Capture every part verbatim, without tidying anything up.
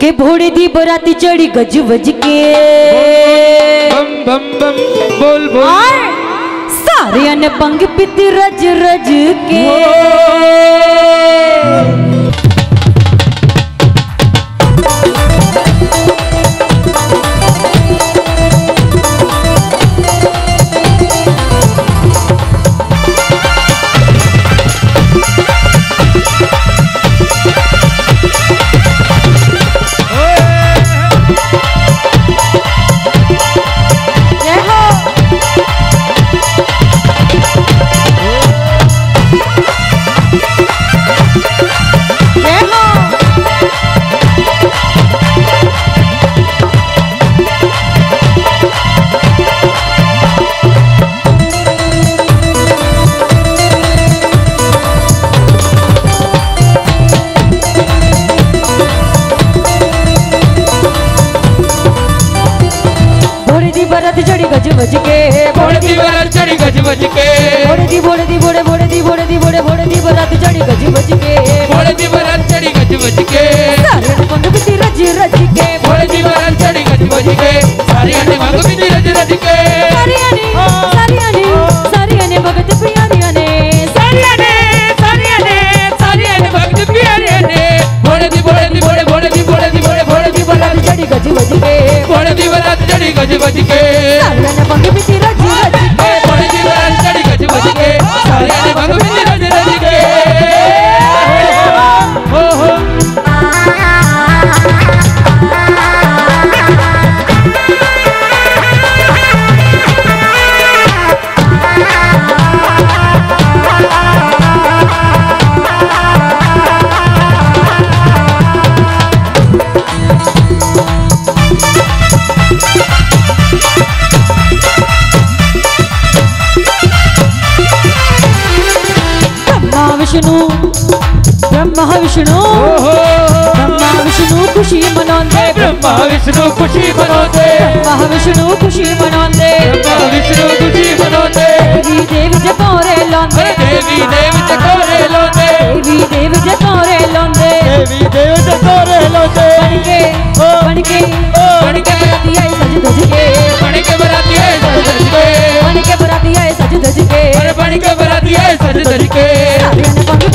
के भोड़े दी बराती चढ़ी गज बज के बम बम बम बोल बोल और सारे ने पंग पीती रज रज के। बज के बोले दी बरात चढ़ी गज बज के बोले दी बोले दी बोले बोले दी बोले दी बोले बोले दी बरात चढ़ी गज बज के बोले दी बरात चढ़ी गज बज के सारे मन बिती रज रज के बोले दी बरात चढ़ी गज बज के सारे आने मग बिती रज रज के सारे आने सारे आने सारे आने भगत प्रियाने आने सारे आने सारे आने सारे आने भगत प्रियाने आने बोले दी बोले दी बोले बोले दी बोले दी बोले बोले दी बरात चढ़ी गज बज के बोले दी बरात चढ़ी गज बज के ब्रह्मा विष्णु ब्रह्मा विष्णु खुशी मनौंदे ब्रह्मा विष्णु खुशी मनौंदे ब्रह्मा विष्णु खुशी मनौंदे ब्रह्मा विष्णु खुशी मनौंदे देवी देव जकोरे लौंदे देवी देव जकोरे लौंदे देवी देव जकोरे लौंदे देवी देव जकोरे लौंदे बनके ओ बनके ओ बनके बराती आए सज धज के बनके बराती आए सज धज के बनके बराती आए सज धज के अरे बनके बराती आए सज धज के भज भज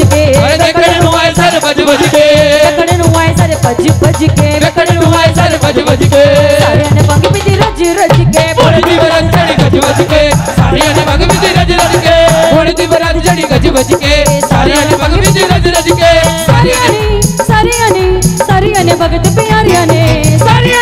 के देखने नु आए सर भज भज के देखने नु आए सर भज भज के देखने नु आए सर भज भज के सारे ने पंग पिती रज रज के बोले दी बरात चढ़ी गज बज के सारे ने पंग पिती रज रज के बोले दी बरात चढ़ी गज बज के सारे ने पंग पिती रज रज के सारे ने सारे ने सारे ने भगत प्यारे ने सारे